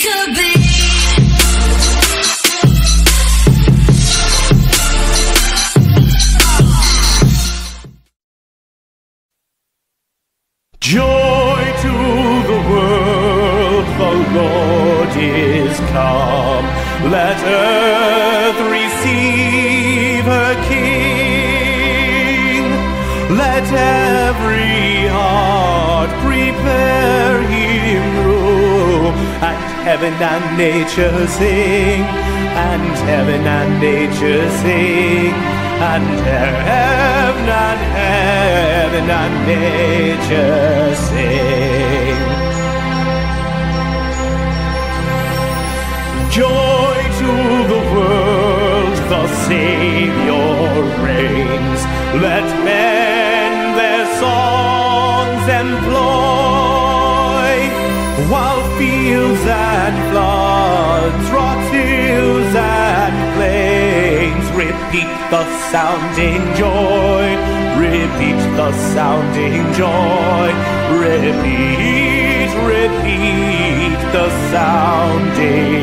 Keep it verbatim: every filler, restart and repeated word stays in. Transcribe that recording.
could be. Joy to the world, the Lord is come. Let earth receive her King. Let every heart prepare him room. And heaven and nature sing. And heaven and nature sing. And heaven and heaven and nature sing. Joy to the world, the Savior reigns. Let men their songs employ, while fields and floods, rock hills and plains repeat the sounding joy. Repeat the sounding joy. Repeat, repeat the sounding